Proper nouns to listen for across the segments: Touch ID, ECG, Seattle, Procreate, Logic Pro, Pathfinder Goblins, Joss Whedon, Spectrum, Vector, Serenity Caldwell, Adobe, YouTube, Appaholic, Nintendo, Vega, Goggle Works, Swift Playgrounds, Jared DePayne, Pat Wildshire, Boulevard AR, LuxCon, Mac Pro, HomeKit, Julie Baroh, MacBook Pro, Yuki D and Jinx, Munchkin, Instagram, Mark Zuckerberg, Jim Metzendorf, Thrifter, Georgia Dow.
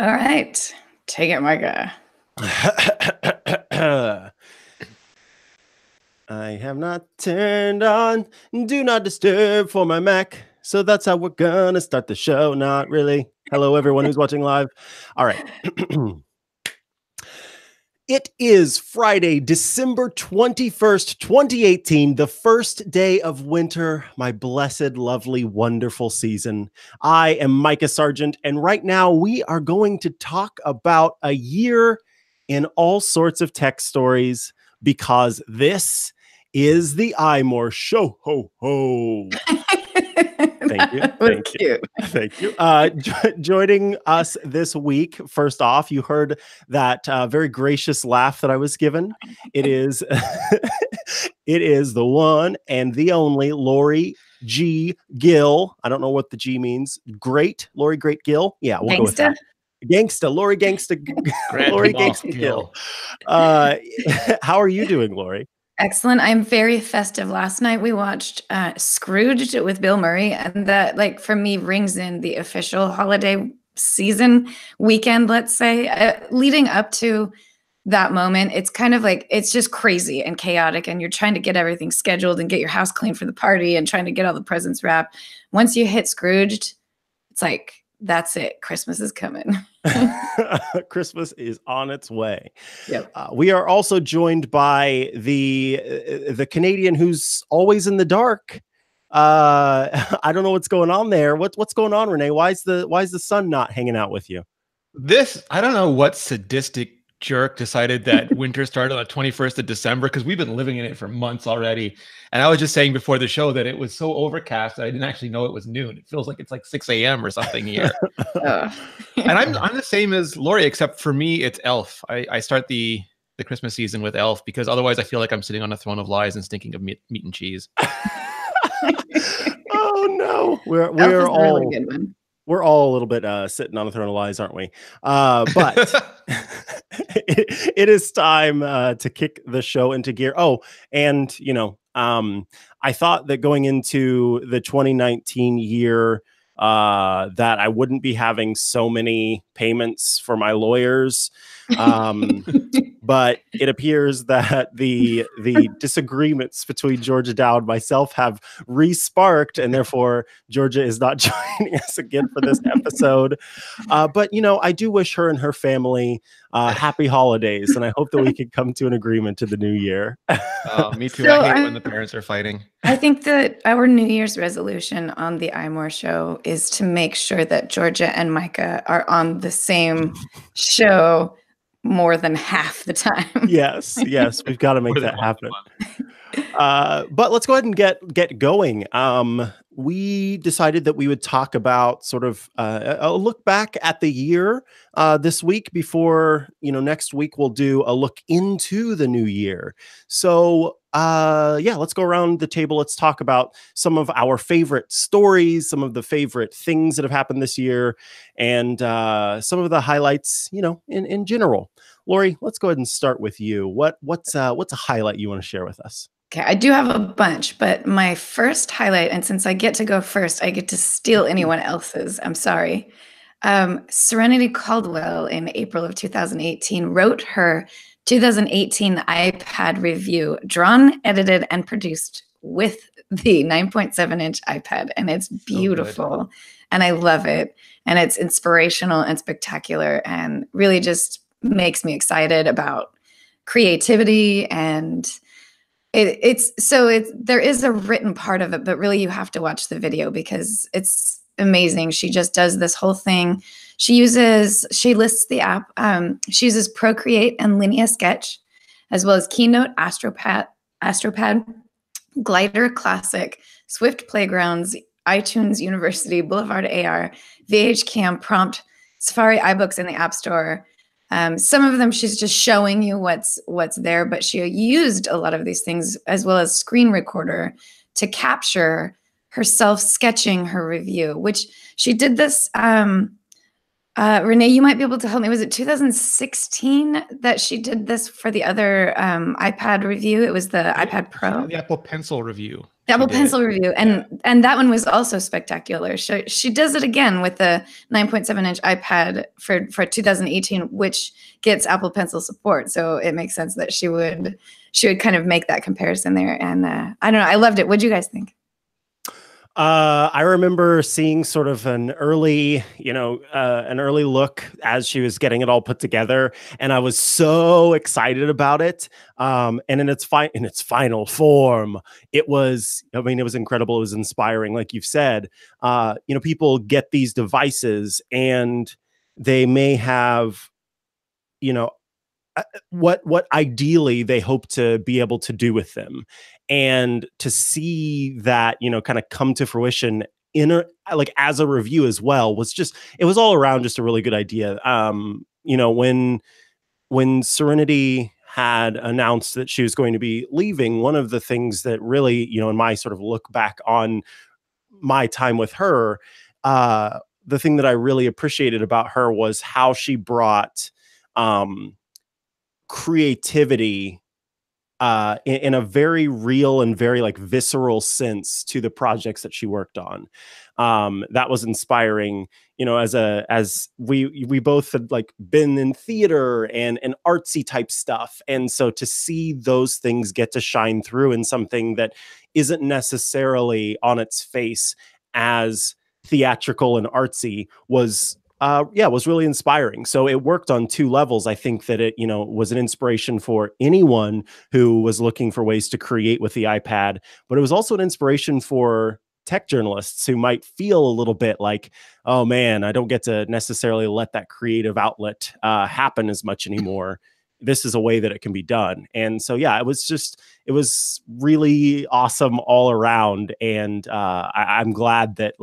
All right. Take it, Micah. I have not turned on Do Not Disturb for my Mac, so that's how we're going to start the show. Not really. Hello, everyone who's watching live. All right. It is Friday, December 21st, 2018, the first day of winter, my blessed, lovely, wonderful season. I am Micah Sargent, and right now we are going to talk about a year in all sorts of tech stories because this is the iMore Show. Ho, ho. Thank you. Thank you. Joining us this week, first off, you heard that very gracious laugh that I was given. It is, it is the one and the only Lori G. Gill. I don't know what the G means. Great. Lori Great Gill. Yeah, we'll go with that. Gangsta. Lori Gangsta. Lori Gangsta Gill. How are you doing, Lori? Excellent. I'm very festive. Last night we watched Scrooged with Bill Murray, and that, like, for me, rings in the official holiday season weekend, let's say. Leading up to that moment, it's kind of like, it's just crazy and chaotic, and you're trying to get everything scheduled and get your house clean for the party and trying to get all the presents wrapped. Once you hit Scrooged, it's like, that's it. Christmas is coming. Christmas is on its way. Yep. We are also joined by the Canadian who's always in the dark. I don't know what's going on there. What's going on, Renee? Why is the sun not hanging out with you? I don't know what sadistic jerk decided that winter started on the 21st of December, because we've been living in it for months already. And I was just saying before the show that it was so overcast that I didn't actually know it was noon. It feels like it's like 6 a.m. or something here. And I'm the same as Lori, except for me, it's Elf. I start the Christmas season with Elf, because otherwise I feel like I'm sitting on a throne of lies and stinking of meat and cheese. Oh no, we're all really good one. We're all a little bit sitting on a throne of lies, aren't we? But it is time to kick the show into gear. Oh, and, you know, I thought that going into the 2019 year that I wouldn't be having so many payments for my lawyers. But it appears that the disagreements between Georgia Dow and myself have re-sparked, and therefore Georgia is not joining us again for this episode. But, you know, I do wish her and her family happy holidays, and I hope that we can come to an agreement to the new year. Me too. So I hate when the parents are fighting. I think that our New Year's resolution on the iMore Show is to make sure that Georgia and Micah are on the same show more than half the time. Yes, we've got to make that happen. But let's go ahead and get going. We decided that we would talk about sort of a look back at the year this week before, you know, next week we'll do a look into the new year. So yeah, let's go around the table. Let's talk about some of our favorite stories, some of the favorite things that have happened this year, and some of the highlights, you know, in general. Lori, let's go ahead and start with you. What's a highlight you want to share with us? Okay, I do have a bunch, but my first highlight, and since I get to go first, I get to steal anyone else's. I'm sorry. Serenity Caldwell in April of 2018 wrote her 2018 iPad review, drawn, edited, and produced with the 9.7-inch iPad, and it's beautiful, and I love it, and it's inspirational and spectacular, and really just makes me excited about creativity. And there is a written part of it, but really you have to watch the video because it's amazing. She just does this whole thing. She lists the app. She uses Procreate and Linea Sketch, as well as Keynote, AstroPad, Glider Classic, Swift Playgrounds, iTunes University, Boulevard AR, VH Cam, Prompt, Safari iBooks in the App Store. Some of them she's just showing you what's there, but she used a lot of these things, as well as Screen Recorder, to capture herself sketching her review, which she did this Renee, you might be able to help me. Was it 2016 that she did this for the other iPad review? It was the iPad Pro. The Apple Pencil review. The Apple Pencil review. And that one was also spectacular. She does it again with the 9.7-inch iPad for 2018, which gets Apple Pencil support. So it makes sense that she would kind of make that comparison there. And I don't know. I loved it. What'd you guys think? I remember seeing sort of an early, an early look as she was getting it all put together, and I was so excited about it. And in its final form, it was, it was incredible. It was inspiring, like you've said. People get these devices, and they may have, what ideally they hope to be able to do with them, and to see that kind of come to fruition in a, as a review as well, was just, it was all around just a really good idea. When Serenity had announced that she was going to be leaving, one of the things that really, in my sort of look back on my time with her, the thing that I really appreciated about her was how she brought creativity in a very real and very visceral sense to the projects that she worked on. That was inspiring, as we both had been in theater and artsy type stuff. And so to see those things get to shine through in something that isn't necessarily on its face as theatrical and artsy was yeah, it was really inspiring. So it worked on two levels. I think that it, was an inspiration for anyone who was looking for ways to create with the iPad, but it was also an inspiration for tech journalists who might feel a little bit like, oh man, I don't get to necessarily let that creative outlet happen as much anymore. This is a way that it can be done. And so, yeah, it was really awesome all around. And I'm glad that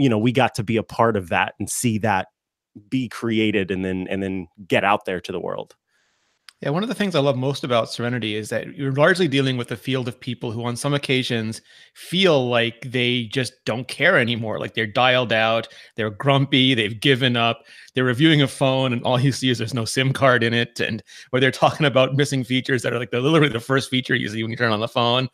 we got to be a part of that and see that be created and then get out there to the world. Yeah, one of the things I love most about Serenity is that you're largely dealing with a field of people who on some occasions feel like they just don't care anymore. Like they're dialed out, they're grumpy, they've given up, they're reviewing a phone and all you see is there's no SIM card in it, and where they're talking about missing features that are like literally the first feature you see when you turn on the phone.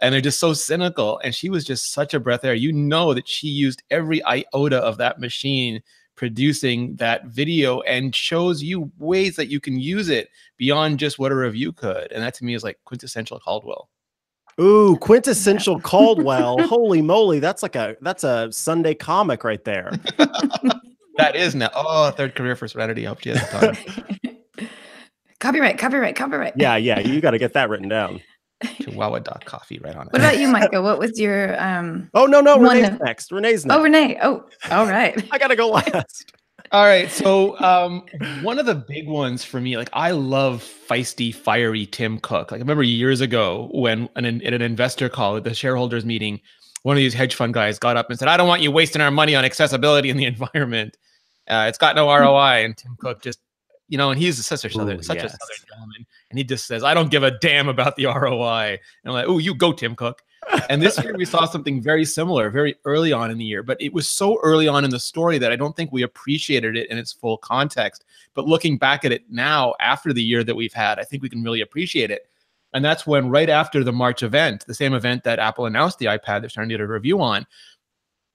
And they're just so cynical. And she was just such a breath of air. That she used every iota of that machine producing that video and shows you ways that you can use it beyond just what a review could. And that to me is like quintessential Caldwell. Ooh, quintessential Caldwell. Holy moly. That's that's a Sunday comic right there. That is now. Oh, third career for Serenity. I hope she has the time. Copyright, copyright, copyright. Yeah, yeah. You got to get that written down. Chihuahua.coffee right on it. What about you, Micah? What was your oh no, Renee's next. Renee's next. Oh, Renee. Oh, all right. I gotta go last. All right. So one of the big ones for me, I love feisty, fiery Tim Cook. I remember years ago when at an investor call at the shareholders meeting, one of these hedge fund guys got up and said, I don't want you wasting our money on accessibility in the environment. It's got no ROI. And Tim Cook just and he's such a Southern gentleman. And he just says, I don't give a damn about the ROI. And I'm like, oh, you go, Tim Cook. And this year we saw something very similar, very early on in the year. But it was so early on in the story that I don't think we appreciated it in its full context. But looking back at it now, after the year that we've had, I think we can really appreciate it. And that's when right after the March event, the same event that Apple announced the iPad, they're starting to do a review on,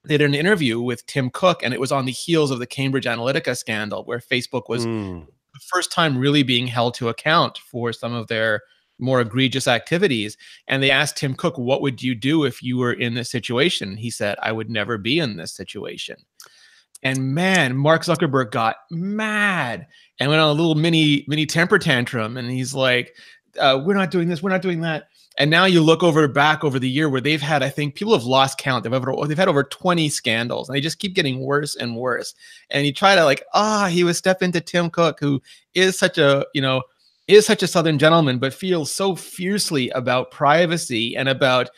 they did an interview with Tim Cook. And it was on the heels of the Cambridge Analytica scandal where Facebook was... the first time really being held to account for some of their more egregious activities. And they asked Tim Cook, what would you do if you were in this situation? He said, I would never be in this situation. And man, Mark Zuckerberg got mad and went on a little mini temper tantrum. And he's like, we're not doing this, we're not doing that. And now you look back over the year where they've had, I think people have lost count. They've had over 20 scandals and they just keep getting worse and worse. And you try to he would step into Tim Cook, who is such a, is such a Southern gentleman, but feels so fiercely about privacy and about,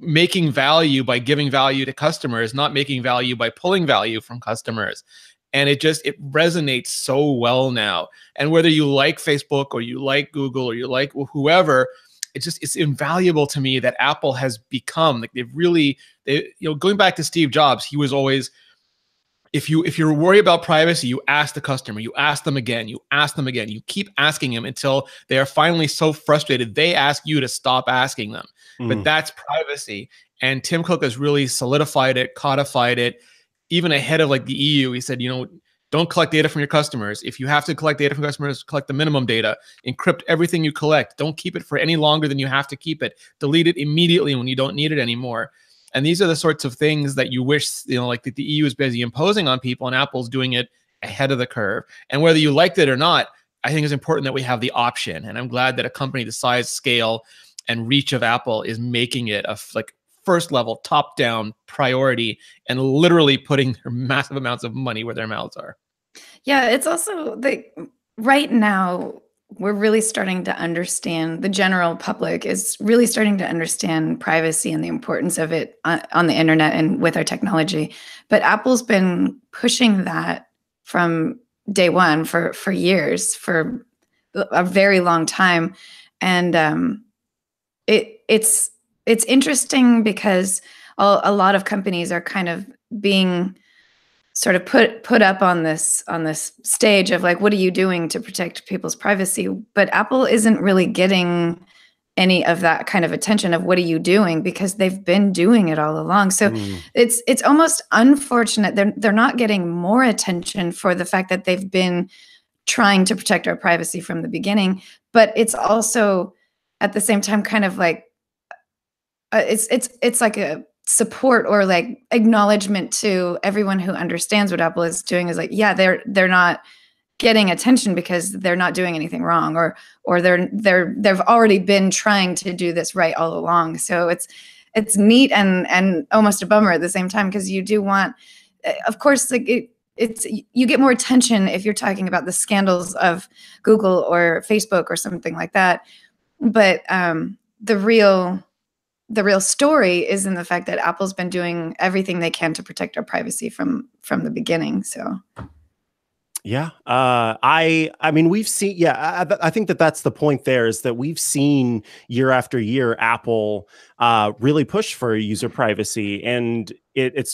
making value by giving value to customers, not making value by pulling value from customers. And it resonates so well now. And whether you like Facebook or you like Google or you like whoever, it's invaluable to me that Apple has become, going back to Steve Jobs, he was always If you're worried about privacy, you ask the customer, you ask them again, you ask them again, you keep asking them until they are finally so frustrated they ask you to stop asking them. But that's privacy. And Tim Cook has really solidified it, codified it, even ahead of like the EU. He said, you know, don't collect data from your customers. If you have to collect data from customers, collect the minimum data. Encrypt everything you collect. Don't keep it for any longer than you have to keep it. Delete it immediately when you don't need it anymore. And these are the sorts of things that you wish, you know, like that the EU is busy imposing on people, and Apple's doing it ahead of the curve. And whether you liked it or not, I think it's important that we have the option. And I'm glad that a company the size, scale, and reach of Apple is making it a like first level, top down priority, and literally putting their massive amounts of money where their mouths are. Yeah, it's also like right now, we're really starting to understand, the general public is really starting to understand privacy and the importance of it on the internet and with our technology. But Apple's been pushing that from day one for years, for a very long time. And it's interesting because a lot of companies are kind of being sort of put up on this stage of like, what are you doing to protect people's privacy? But Apple isn't really getting any of that kind of attention of what are you doing, because they've been doing it all along. So it's almost unfortunate they're not getting more attention for the fact that they've been trying to protect our privacy from the beginning. But it's also at the same time kind of like it's like a support or like acknowledgement to everyone who understands what Apple is doing is like, yeah, they're not getting attention because they're not doing anything wrong, or they've already been trying to do this right all along. So it's neat and almost a bummer at the same time, because you do want, of course, like it's you get more attention if you're talking about the scandals of Google or Facebook or something like that. But the real story is in the fact that Apple's been doing everything they can to protect our privacy from the beginning. So, yeah, I mean, we've seen, yeah, I think that's the point there, is that we've seen year after year, Apple really push for user privacy, and the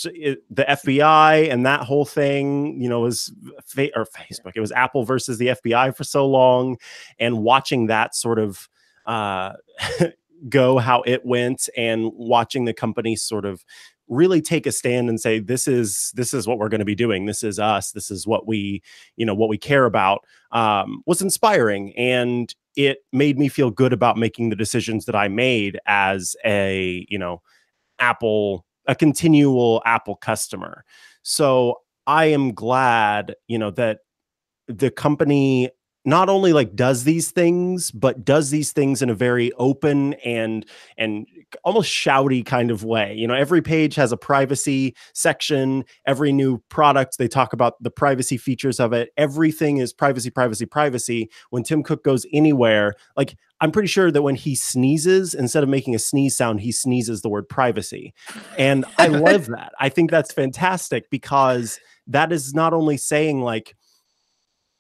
FBI and that whole thing, you know, was Facebook. It was Apple versus the FBI for so long, and watching that sort of, go how it went, and watching the company sort of really take a stand and say, this is what we're going to be doing. This is us. This is what we, you know, what we care about, was inspiring. And it made me feel good about making the decisions that I made as a, you know, a continual Apple customer. So I am glad, you know, that the company not only like does these things, but does these things in a very open and almost shouty kind of way. You know, every page has a privacy section, every new product, they talk about the privacy features of it. Everything is privacy, privacy, privacy. When Tim Cook goes anywhere, like I'm pretty sure that when he sneezes, instead of making a sneeze sound, he sneezes the word privacy. And I love that. I think that's fantastic, because that is not only saying like,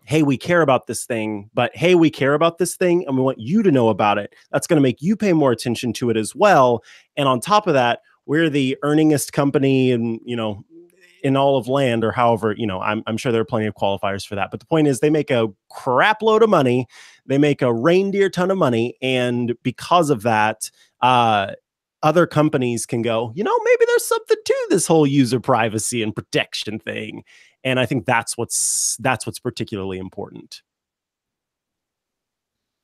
hey, we care about this thing, but hey, we care about this thing and we want you to know about it. That's going to make you pay more attention to it as well. And on top of that, we're the earningest company and, you know, in all of land, or however, you know, I'm sure there are plenty of qualifiers for that. But the point is, they make a crap load of money. They make a reindeer ton of money. And because of that, other companies can go, you know, maybe there's something to this whole user privacy and protection thing. And I think that's what's particularly important.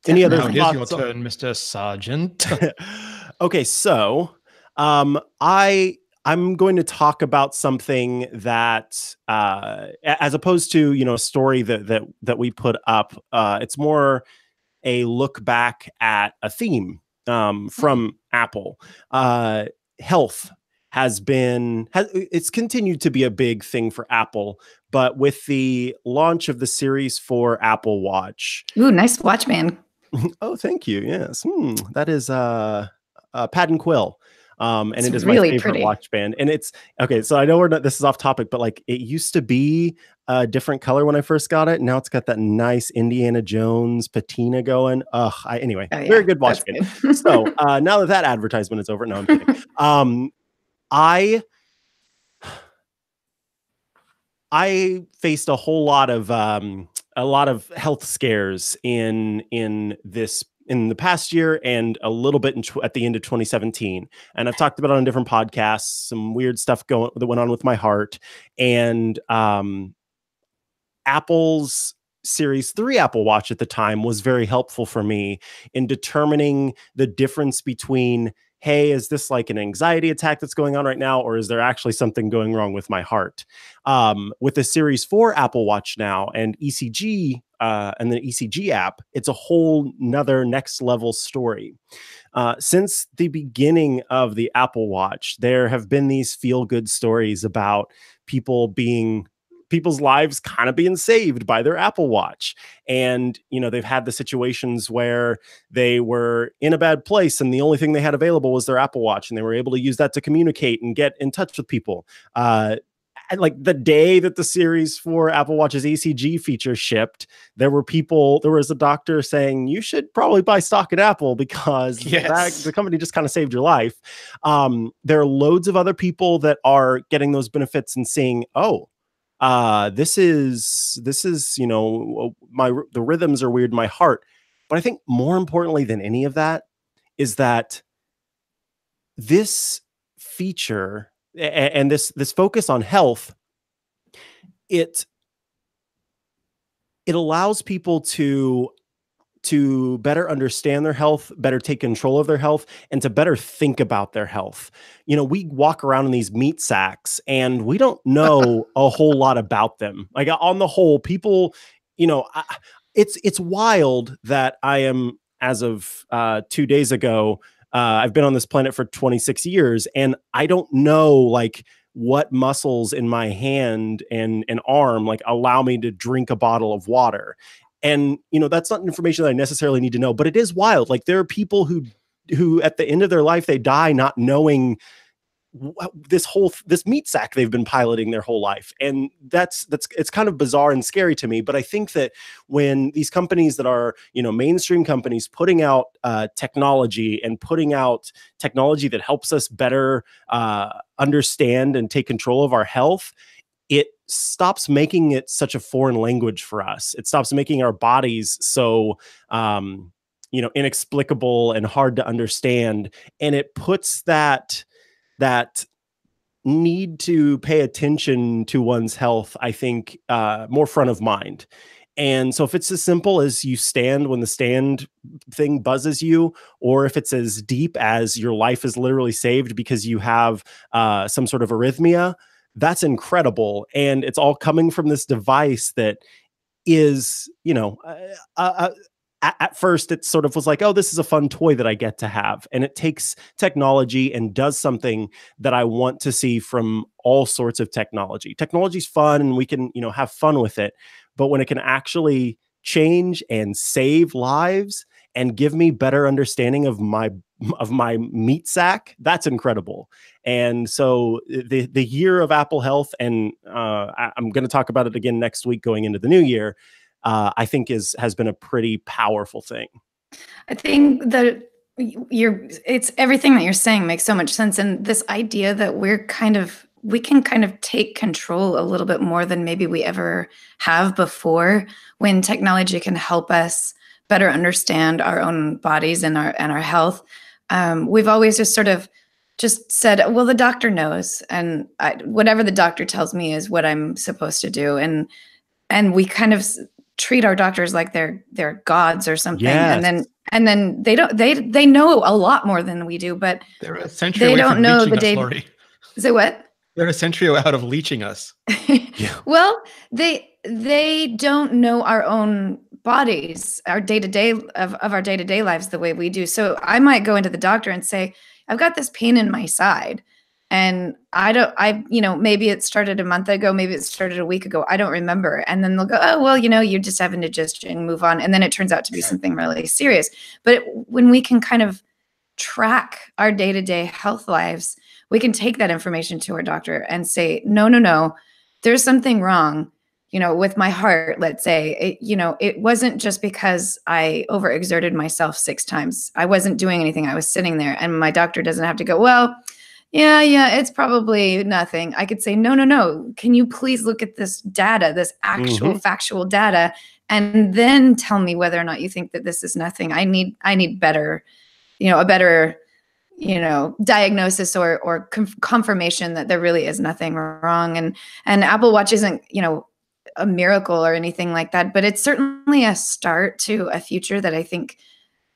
Any other thoughts? It is your turn, Mr. Sargent. Okay, so I'm going to talk about something that, as opposed to, you know, a story that we put up. It's more a look back at a theme from Apple. Health it's continued to be a big thing for Apple, but with the launch of the Series 4 Apple Watch. Ooh, nice watch, man. Oh, thank you. Yes. That is a Pad and Quill. And it is really my favorite watch band. And it's okay. So I know this is off topic, but like it used to be a different color when I first got it. Now it's got that nice Indiana Jones patina going. Anyway, oh, yeah. Very good watch band. Good. So now that advertisement is over, no, I'm kidding. I I faced a whole lot of health scares in the past year and a little bit in at the end of 2017. And I've talked about it on different podcasts, some weird stuff that went on with my heart. And Apple's Series 3 Apple Watch at the time was very helpful for me in determining the difference between, hey, is this like an anxiety attack that's going on right now? Or is there actually something going wrong with my heart? With the Series 4 Apple Watch now and ECG and the ECG app, it's a whole nother next level story. Since the beginning of the Apple Watch, there have been these feel good stories about people's lives kind of being saved by their Apple Watch. And, you know, they've had the situations where they were in a bad place and the only thing they had available was their Apple Watch, and they were able to use that to communicate and get in touch with people. And like the day that the Series 4 Apple Watch's ECG feature shipped, there was a doctor saying, you should probably buy stock at Apple because the company just kind of saved your life. There are loads of other people that are getting those benefits and seeing, oh, this is, you know, the rhythms are weird in my heart. But I think more importantly than any of that is that this feature and this focus on health, it allows people to better understand their health, better take control of their health, and to better think about their health. You know, we walk around in these meat sacks and we don't know a whole lot about them. Like on the whole, people, you know, it's wild that I am, as of 2 days ago, I've been on this planet for 26 years and I don't know like what muscles in my hand and an arm like allow me to drink a bottle of water. And, you know, that's not information that I necessarily need to know, but it is wild. Like there are people who at the end of their life, they die not knowing this meat sack they've been piloting their whole life. And it's kind of bizarre and scary to me. But I think that when these companies that are, you know, mainstream companies putting out technology and putting out technology that helps us better understand and take control of our health, it stops making it such a foreign language for us. It stops making our bodies so, you know, inexplicable and hard to understand. And it puts that need to pay attention to one's health, I think, more front of mind. And so if it's as simple as you stand when the stand thing buzzes you, or if it's as deep as your life is literally saved because you have some sort of arrhythmia, that's incredible. And it's all coming from this device that is, you know, at first it sort of was like, oh, this is a fun toy that I get to have. And it takes technology and does something that I want to see from all sorts of technology. Technology's fun and we can, you know, have fun with it. But when it can actually change and save lives and give me better understanding of my meat sack, that's incredible. And so the year of Apple Health, and I'm going to talk about it again next week going into the new year, I think has been a pretty powerful thing. I think that it's everything that you're saying makes so much sense. And this idea that we can kind of take control a little bit more than maybe we ever have before, when technology can help us better understand our own bodies and our health. We've always just sort of just said, well, the doctor knows, and whatever the doctor tells me is what I'm supposed to do. And we kind of treat our doctors like they're gods or something. Yes. And then they know a lot more than we do, but they're a century away from leeching us, Lori. Say what? They're a century out of leeching us. Yeah. Well, they don't know our own bodies, our day-to-day of our day-to-day lives the way we do. So I might go into the doctor and say, I've got this pain in my side, and you know, maybe it started a month ago, maybe it started a week ago, I don't remember. And then they'll go, oh, well, you know, you just have indigestion, move on. And then it turns out to be something really serious. But when we can kind of track our day-to-day health lives, we can take that information to our doctor and say, no, there's something wrong. You know, with my heart, let's say, you know, it wasn't just because I overexerted myself 6 times. I wasn't doing anything. I was sitting there, and my doctor doesn't have to go, well, yeah, it's probably nothing. I could say, no. Can you please look at this data, this actual factual data, and then tell me whether or not you think that this is nothing. I need better, a better, diagnosis or confirmation that there really is nothing wrong. And Apple Watch isn't, a miracle or anything like that, but it's certainly a start to a future that I think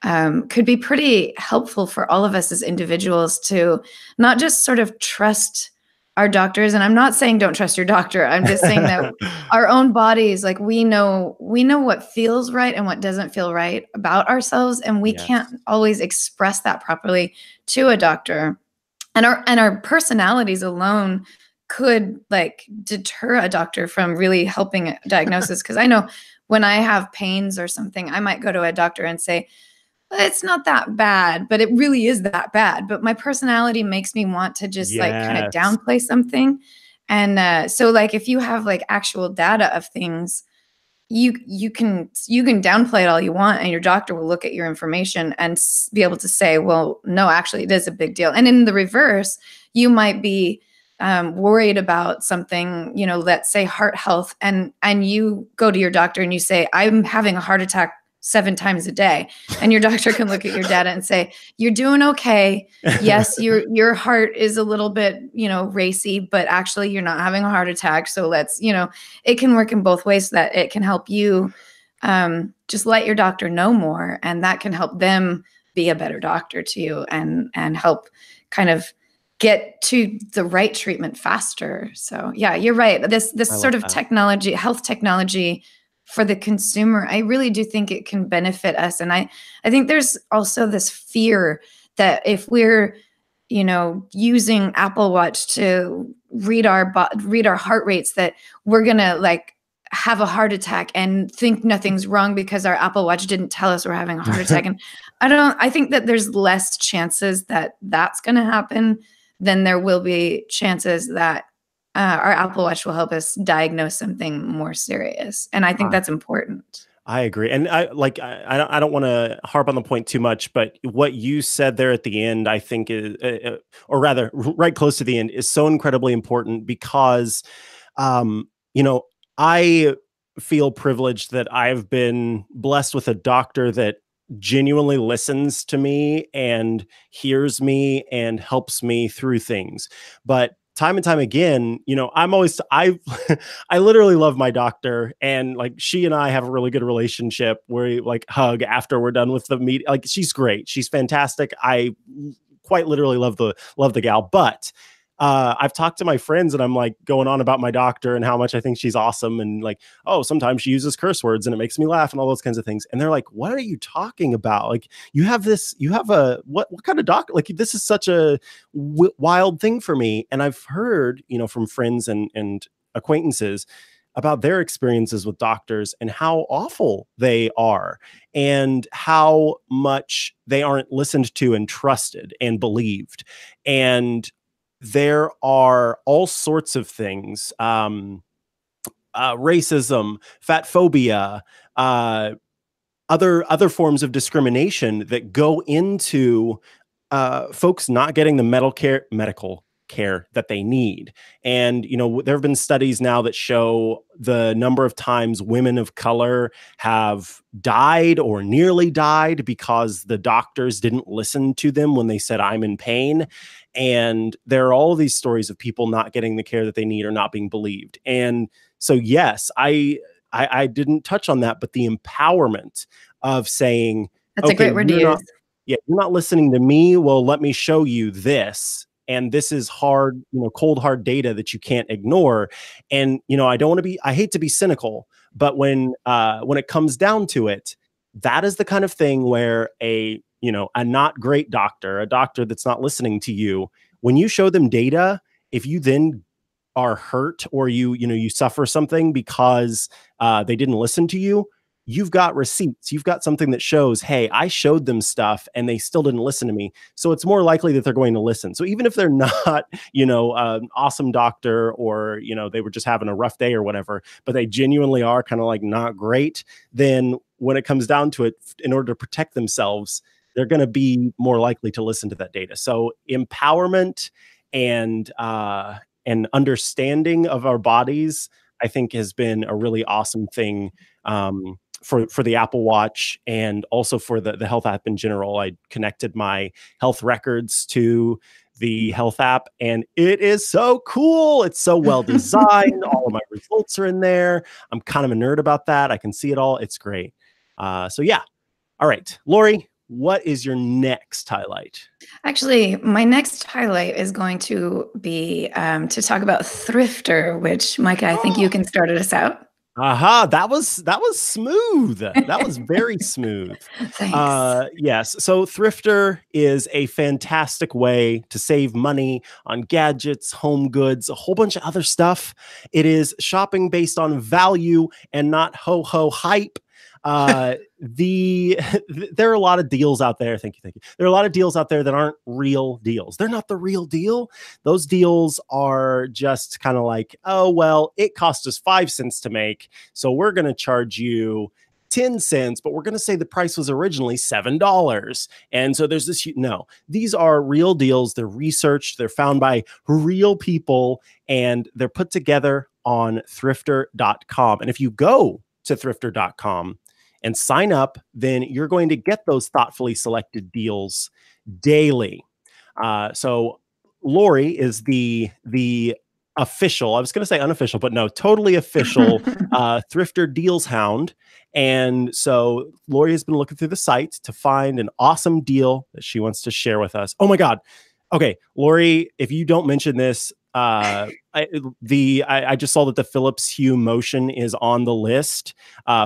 could be pretty helpful for all of us as individuals to not just sort of trust our doctors. And I'm not saying don't trust your doctor. I'm just saying that our own bodies, like we know what feels right and what doesn't feel right about ourselves. And we can't always express that properly to a doctor. And our personalities alone could like deter a doctor from really helping a diagnosis. Cause I know when I have pains or something, I might go to a doctor and say, it's not that bad, but it really is that bad. But my personality makes me want to just like kind of downplay something. And so like if you have like actual data of things, you can downplay it all you want, and your doctor will look at your information and be able to say, well, no, actually it is a big deal. And in the reverse, you might be worried about something, let's say heart health, and you go to your doctor and you say, I'm having a heart attack 7 times a day. And your doctor can look at your data and say, you're doing okay. Yes, your heart is a little bit, racy, but actually you're not having a heart attack. So let's, it can work in both ways so that it can help you just let your doctor know more. And that can help them be a better doctor to you and help kind of get to the right treatment faster. So yeah, you're right. This sort of technology, health technology, for the consumer, I really do think it can benefit us. And I think there's also this fear that if we're, using Apple Watch to read our heart rates, that we're going to like have a heart attack and think nothing's wrong because our Apple Watch didn't tell us we're having a heart attack. And I think that there's less chances that that's going to happen than there will be chances that our Apple Watch will help us diagnose something more serious. And I think that's important. I agree. And I don't want to harp on the point too much, but what you said there at the end, I think, is, or rather right close to the end, is so incredibly important because, I feel privileged that I've been blessed with a doctor that genuinely listens to me and hears me and helps me through things. But time and time again, I literally love my doctor, and like she and I have a really good relationship where we like hug after we're done with the meet. Like she's great. She's fantastic. I quite literally love the gal, but I've talked to my friends and I'm like going on about my doctor and how much I think she's awesome. And like, oh, sometimes she uses curse words and it makes me laugh and all those kinds of things. And they're like, what are you talking about? Like what kind of doctor? Like this is such a wild thing for me. And I've heard, from friends and acquaintances about their experiences with doctors and how awful they are and how much they aren't listened to and trusted and believed. And there are all sorts of things, racism, fat phobia, other forms of discrimination that go into folks not getting the medical care that they need. And, there have been studies now that show the number of times women of color have died or nearly died because the doctors didn't listen to them when they said, I'm in pain. And there are all these stories of people not getting the care that they need or not being believed. And so, yes, I didn't touch on that, but the empowerment of saying, that's okay, a great word to use. Yeah, you're not listening to me. Well, let me show you this. And this is hard, cold, hard data that you can't ignore. And, I hate to be cynical, but when it comes down to it, that is the kind of thing where a not great doctor, a doctor that's not listening to you, when you show them data, if you then are hurt or you suffer something because they didn't listen to you, you've got receipts. You've got something that shows, hey, I showed them stuff and they still didn't listen to me. So it's more likely that they're going to listen. So even if they're not, an awesome doctor or, they were just having a rough day or whatever, but they genuinely are kind of like not great, then when it comes down to it, in order to protect themselves, they're going to be more likely to listen to that data. So empowerment and an understanding of our bodies, I think, has been a really awesome thing for the Apple Watch and also for the health app in general. I connected my health records to the health app, and it is so cool. It's so well designed. All of my results are in there. I'm kind of a nerd about that. I can see it all. It's great. So yeah. All right, Lori, what is your next highlight? Actually, my next highlight is going to be to talk about Thrifter, which, Micah, I think you can start us out. Aha, that was smooth. That was very smooth. Thanks. Yes. So Thrifter is a fantastic way to save money on gadgets, home goods, a whole bunch of other stuff. It is shopping based on value and not ho-ho hype. There are a lot of deals out there. Thank you. There are a lot of deals out there that aren't real deals. They're not the real deal. Those deals are just kind of like, oh, well, it cost us 5 cents to make, so we're going to charge you 10 cents, but we're going to say the price was originally $7. And so there's this, no, these are real deals. They're researched. They're found by real people, and they're put together on thrifter.com. And if you go to thrifter.com, and sign up, then you're going to get those thoughtfully selected deals daily. So Lori is the official, I was going to say unofficial, but no, totally official Thrifter deals hound. And so Lori has been looking through the site to find an awesome deal that she wants to share with us. Oh my God. Okay, Lori, if you don't mention this, I just saw that the Philips Hue motion is on the list.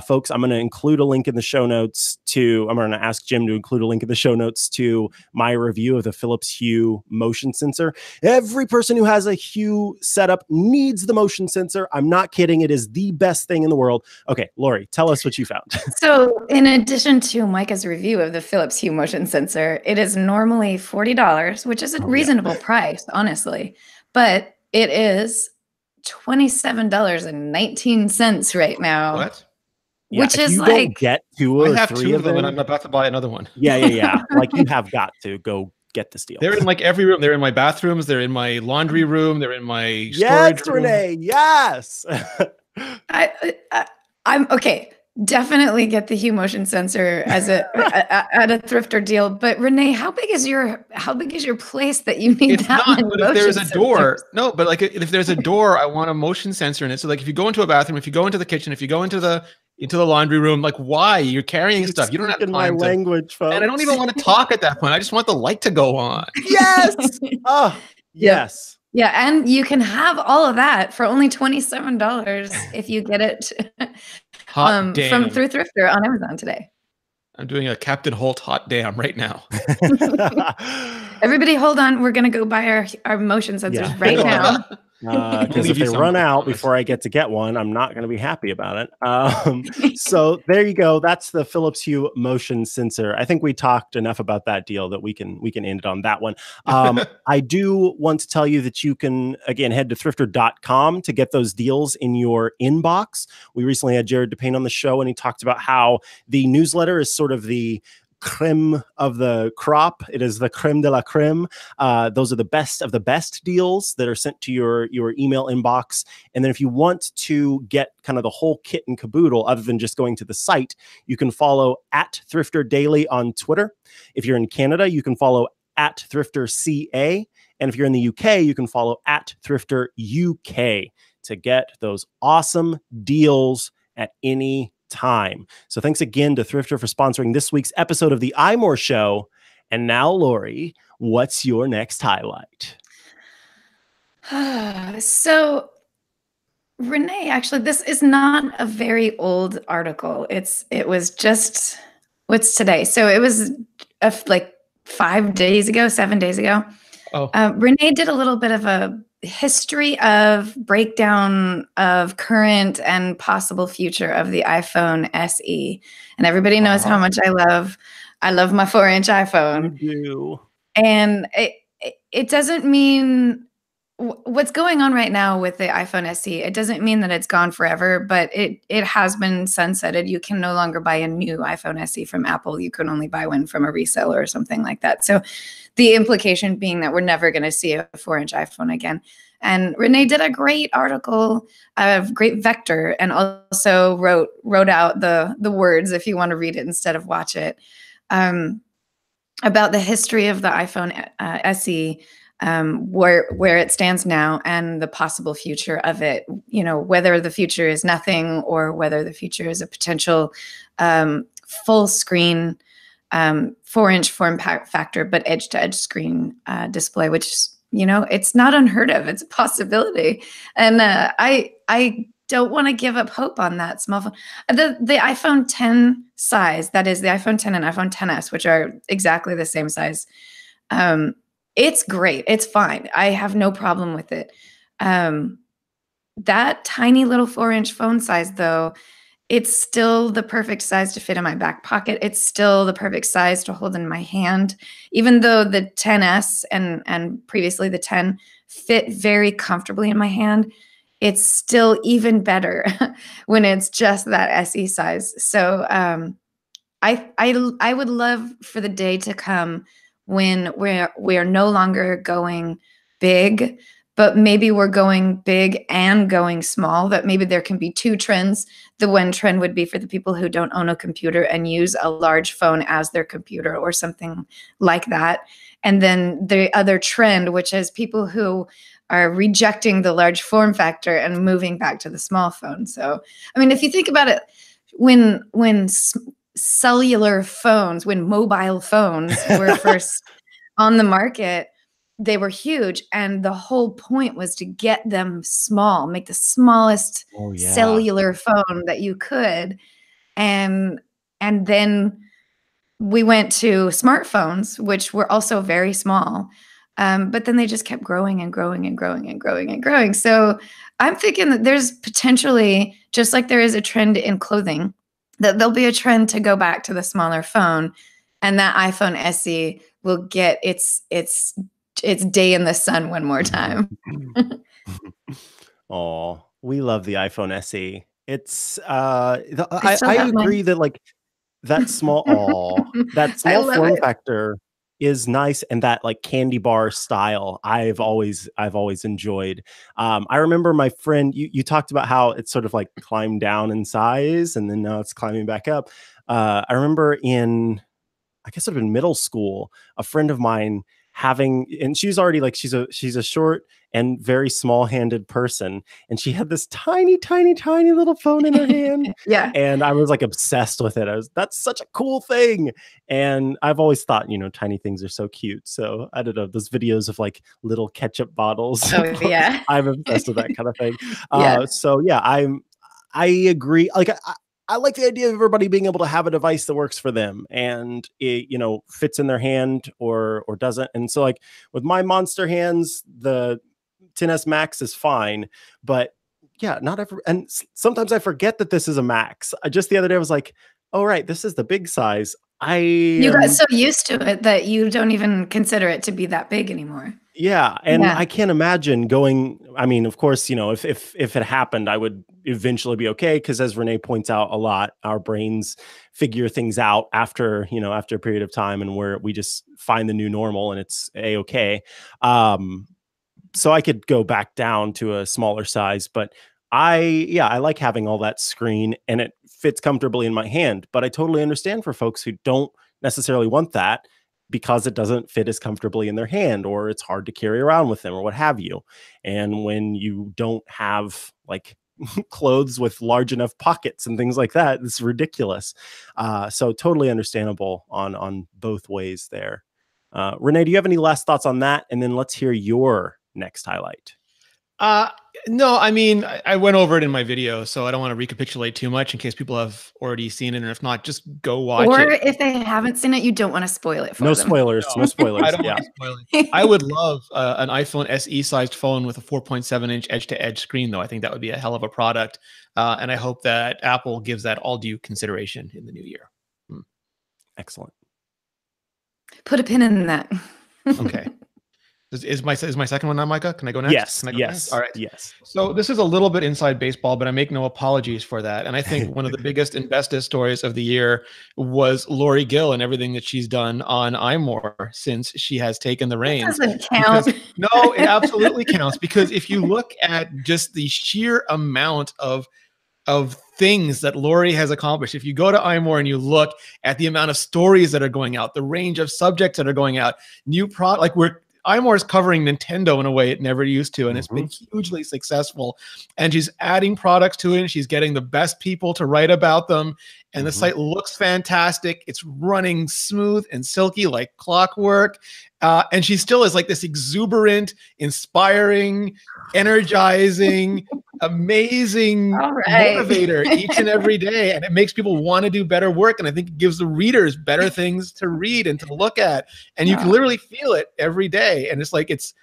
Folks, I'm going to include a link in the show notes to, I'm going to ask Jim to include a link in the show notes to my review of the Philips Hue motion sensor. Every person who has a Hue setup needs the motion sensor. I'm not kidding. It is the best thing in the world. Okay, Lori, tell us what you found. So in addition to Micah's review of the Philips Hue motion sensor, it is normally $40, which is a reasonable price, honestly. But it is $27.19 right now. What? Yeah, which is like, get two or I have three two of them, and I'm about to buy another one. Yeah. Like, you have got to go get this deal. They're in like every room. They're in my bathrooms. They're in my laundry room. They're in my storage room. Yes, Renee. Yes. I'm okay. Definitely get the Hue motion sensor as at a Thrifter deal. But Renee, how big is your place that you need that? If there's a door, no. But like, if there's a door, I want a motion sensor in it. So like, if you go into a bathroom, if you go into the kitchen, if you go into the laundry room, like, why? You're carrying stuff. You don't have time. Folks. And I don't even want to talk at that point. I just want the light to go on. Yes. Oh, yes. Yeah, and you can have all of that for only $27 if you get it through Thrifter on Amazon today. I'm doing a Captain Holt hot damn right now. Everybody, hold on. We're gonna go buy our motion sensors right now. Because if they run out before I get one, I'm not going to be happy about it. So there you go. That's the Philips Hue motion sensor. I think we talked enough about that deal that we can end it on that one. I do want to tell you that you can, again, head to thrifter.com to get those deals in your inbox. We recently had Jared DePayne on the show, and he talked about how the newsletter is sort of the creme of the crop. It is the creme de la creme. Those are the best of the best deals that are sent to your email inbox. And then if you want to get kind of the whole kit and caboodle, other than just going to the site, you can follow at Thrifter Daily on Twitter. If you're in Canada, you can follow at Thrifter CA. And if you're in the UK, you can follow at Thrifter UK to get those awesome deals at any time. So thanks again to Thrifter for sponsoring this week's episode of the iMore Show. And now, Lori, what's your next highlight? So, Renee, actually, this is not a very old article. It was just, what's today? So it was like 7 days ago. Oh. Renee did a little bit of a history of breakdown of current and possible future of the iPhone SE. And everybody knows how much I love my 4-inch iPhone. And it doesn't mean what's going on right now with the iPhone SE, it doesn't mean that it's gone forever, but it has been sunsetted. You can no longer buy a new iPhone SE from Apple. You can only buy one from a reseller or something like that. So the implication being that we're never going to see a 4-inch iPhone again. And Renee did a great article, a great Vector, and also wrote out the words, if you want to read it instead of watch it, about the history of the iPhone SE, where it stands now and the possible future of it, you know, whether the future is nothing or whether the future is a potential full screen 4-inch form factor, but edge-to-edge screen display, which, you know, it's not unheard of. It's a possibility. And I don't want to give up hope on that small phone. The iPhone 10 size, that is the iPhone 10 and iPhone XS, which are exactly the same size, it's great. It's fine. I have no problem with it. That tiny little 4-inch phone size, though, it's still the perfect size to fit in my back pocket. It's still the perfect size to hold in my hand, even though the XS and previously the 10 fit very comfortably in my hand. It's still even better when it's just that SE size. So I would love for the day to come when we are no longer going big, but maybe we're going big and going small, that maybe there can be two trends. The one trend would be for the people who don't own a computer and use a large phone as their computer or something like that. And then the other trend, which is people who are rejecting the large form factor and moving back to the small phone. So, I mean, if you think about it, when cellular phones, when mobile phones were first on the market, they were huge. And the whole point was to get them small, make the smallest cellular phone that you could. And then we went to smartphones, which were also very small. But then they just kept growing and growing and growing and growing and growing. So I'm thinking that there's potentially, just like there is a trend in clothing, that there'll be a trend to go back to the smaller phone, and that iPhone SE will get its day in the sun one more time. Oh, we love the iPhone SE. It's I agree that like that small that small form factor is nice, and that like candy bar style I've always enjoyed. I remember my friend, you talked about how it's sort of like climbed down in size and then now it's climbing back up. I remember in, I guess it would have been middle school, a friend of mine having, and she's already like, she's a short and very small-handed person, and she had this tiny little phone in her hand. Yeah, and I was like obsessed with it. I was, that's such a cool thing. And I've always thought, you know, tiny things are so cute. So I don't know, those videos of like little ketchup bottles. Oh yeah, I'm obsessed with that kind of thing. Yeah. So yeah, I agree. Like I like the idea of everybody being able to have a device that works for them and it, you know, fits in their hand or doesn't. And so like with my monster hands, the 10s Max is fine, but yeah, not every, and sometimes I forget that this is a Max. I just the other day I was like, oh right, this is the big size. You got so used to it that you don't even consider it to be that big anymore. Yeah. And yeah. I can't imagine going, I mean, of course, you know, if it happened, I would eventually be okay. Because as Renee points out a lot, our brains figure things out after, you know, after a period of time, and where we just find the new normal and it's a-okay. So I could go back down to a smaller size, but I like having all that screen and it fits comfortably in my hand, but I totally understand for folks who don't necessarily want that, because it doesn't fit as comfortably in their hand, or it's hard to carry around with them, or what have you. And when you don't have like clothes with large enough pockets and things like that, it's ridiculous. So totally understandable on both ways there. Renee, do you have any last thoughts on that? And then let's hear your next highlight. No, I mean, I went over it in my video, so I don't want to recapitulate too much in case people have already seen it. And if not, just go watch it. Or if they haven't seen it, you don't want to spoil it for them. Spoilers, no spoilers. I don't want to spoil it. I would love an iPhone SE sized phone with a 4.7-inch edge-to-edge screen, though. I think that would be a hell of a product. And I hope that Apple gives that all due consideration in the new year. Excellent. Put a pin in that. Okay. Is my second one now, Micah? Can I go next? Yes. Yes. All right. Yes. So this is a little bit inside baseball, but I make no apologies for that. And I think one of the biggest and bestest stories of the year was Lori Gill and everything that she's done on iMore since she has taken the reins. Doesn't count. No, it absolutely counts, because if you look at just the sheer amount of things that Lori has accomplished. If you go to iMore and you look at the amount of stories that are going out, the range of subjects that are going out, new product, like iMore is covering Nintendo in a way it never used to, and it's been hugely successful. And she's adding products to it, and she's getting the best people to write about them. And the site looks fantastic. It's running smooth and silky like clockwork. And she still is like this exuberant, inspiring, energizing, amazing motivator each and every day. And it makes people want to do better work. And I think it gives the readers better things to read and to look at. And you can literally feel it every day. And it's like, it's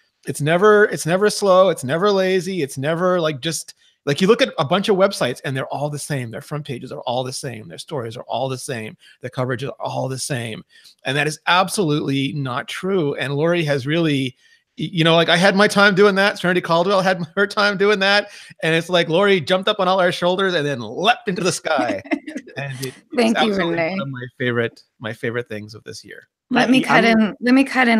never slow. It's never lazy. It's never like just, like you look at a bunch of websites and they're all the same. Their front pages are all the same. Their stories are all the same. Their coverage is all the same. And that is absolutely not true. And Lori has really, you know, like I had my time doing that. Serenity Caldwell had her time doing that. And it's like Lori jumped up on all our shoulders and then leapt into the sky. And thank you, Renee. One of my favorite things of this year. Let me cut in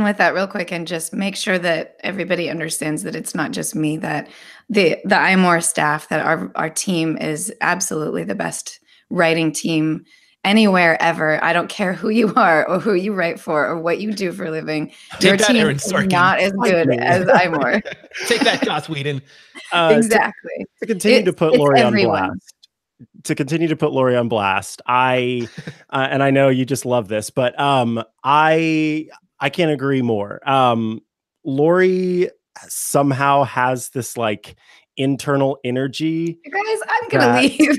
with that real quick and just make sure that everybody understands that it's not just me, that the iMore staff, that our team is absolutely the best writing team anywhere ever. I don't care who you are or who you write for or what you do for a living. Your team is not as good as iMore. Take that, Joss Whedon. Exactly. To continue to put Lori on blast. And I know you just love this, but I can't agree more. Lori somehow has this like internal energy. You guys, I'm gonna leave.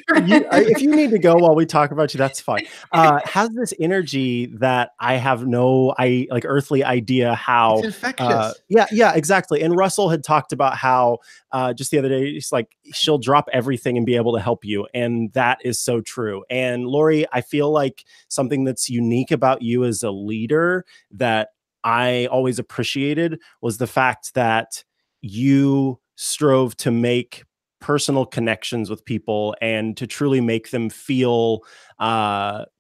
If you need to go while we talk about you, that's fine. Has this energy that I have no earthly idea how. It's infectious. Yeah, exactly. And Russell had talked about how just the other day, it's like she'll drop everything and be able to help you, and that is so true. And Lori, I feel like something that's unique about you as a leader that I always appreciated was the fact that you strove to make personal connections with people and to truly make them feel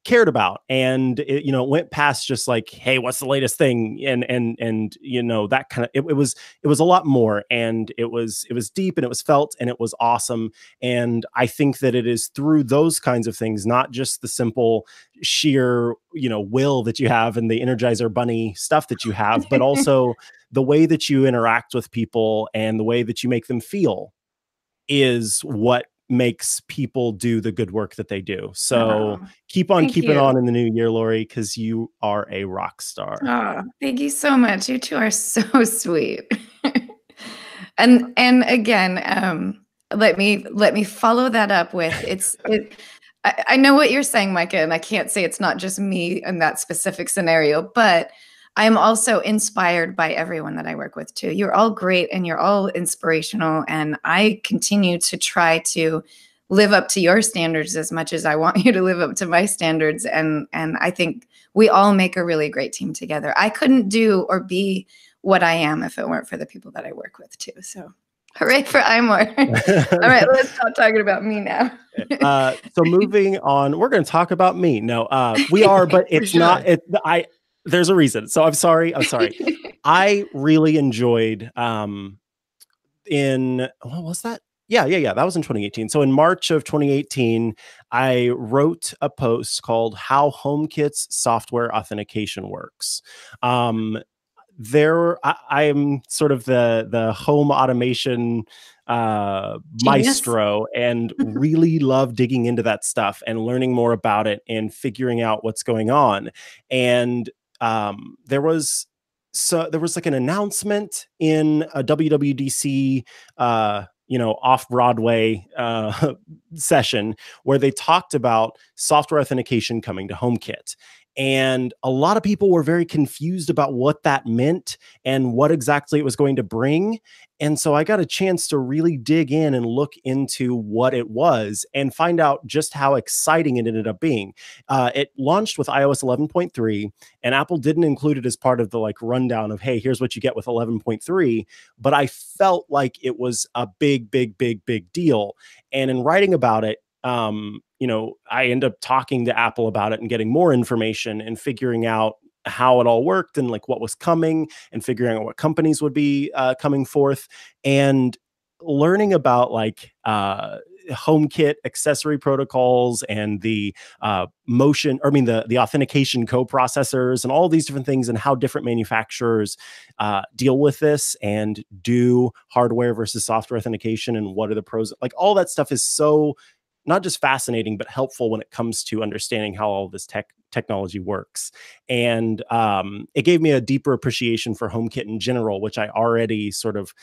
cared about. And it, you know, went past just like, hey, what's the latest thing? And you know, that kind of, it was a lot more, and it was deep and it was felt and it was awesome. And I think that it is through those kinds of things, not just the simple sheer, you know, will that you have and the Energizer Bunny stuff that you have, but also the way that you interact with people and the way that you make them feel is what makes people do the good work that they do. So keep on keeping on in the new year, Lori, because you are a rock star. Oh, thank you so much. You two are so sweet. and again, let me follow that up with I know what you're saying, Micah, and I can't say it's not just me in that specific scenario, but I'm also inspired by everyone that I work with too. You're all great and you're all inspirational, and I continue to try to live up to your standards as much as I want you to live up to my standards. And I think we all make a really great team together. I couldn't do or be what I am if it weren't for the people that I work with too. So hooray for iMore. All right, let's stop talking about me now. So moving on, we're gonna talk about me. There's a reason. So I'm sorry. I really enjoyed what was that? Yeah. That was in 2018. So in March of 2018, I wrote a post called How HomeKit's Software Authentication Works. I'm sort of the home automation maestro and really love digging into that stuff and learning more about it and figuring out what's going on. And there was like an announcement in a WWDC, off-Broadway session where they talked about software authentication coming to HomeKit. And a lot of people were very confused about what that meant and what exactly it was going to bring. And so I got a chance to really dig in and look into what it was and find out just how exciting it ended up being. It launched with iOS 11.3, and Apple didn't include it as part of the like rundown of, hey, here's what you get with 11.3. But I felt like it was a big, big, big, big deal. And in writing about it, you know, I end up talking to Apple about it and getting more information and figuring out how it all worked and like what was coming and figuring out what companies would be coming forth and learning about like HomeKit accessory protocols and the the authentication coprocessors and all these different things and how different manufacturers deal with this and do hardware versus software authentication and what are the pros. Like all that stuff is so not just fascinating, but helpful when it comes to understanding how all this technology works. And it gave me a deeper appreciation for HomeKit in general, which I already sort of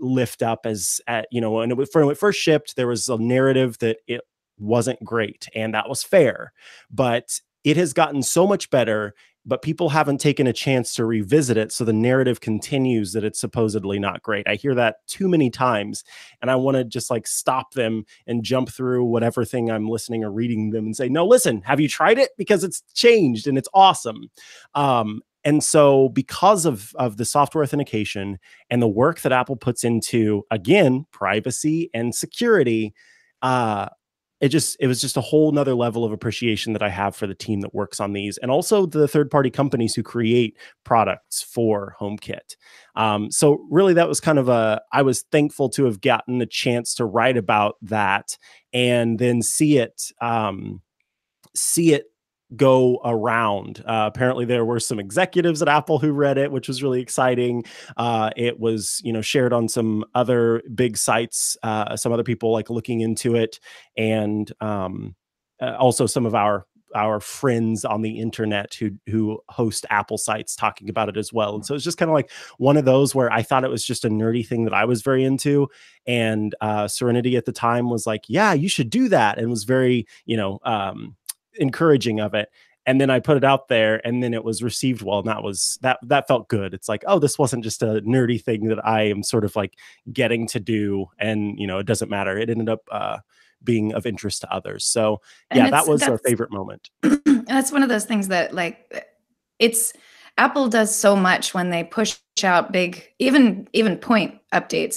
lift up as, you know, and when it first shipped, there was a narrative that it wasn't great, and that was fair. But it has gotten so much better, but people haven't taken a chance to revisit it. So the narrative continues that it's supposedly not great. I hear that too many times, and I want to just like stop them and jump through whatever thing I'm listening or reading them and say, no, listen, have you tried it? Because it's changed and it's awesome. And so because of the software authentication and the work that Apple puts into, again, privacy and security, it was just a whole nother level of appreciation that I have for the team that works on these and also the third-party companies who create products for HomeKit. So really that was kind of I was thankful to have gotten a chance to write about that and then see it go around. Apparently there were some executives at Apple who read it, which was really exciting. It was, you know, shared on some other big sites, some other people like looking into it, and also some of our friends on the internet who host Apple sites talking about it as well. And so it's just kind of like one of those where I thought it was just a nerdy thing that I was very into. And Serenity at the time was like, yeah, you should do that. And was very, you know, encouraging of it. And then I put it out there, and then it was received well, and that felt good. It's like, oh, this wasn't just a nerdy thing that I am sort of like getting to do, and you know, it doesn't matter. It ended up being of interest to others. So yeah, that was our favorite moment. And that's one of those things that like, it's Apple does so much when they push out big, even point updates.